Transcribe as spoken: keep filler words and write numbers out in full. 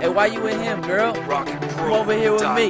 Hey, why you with him, girl? Rock and roll. Come over here with me.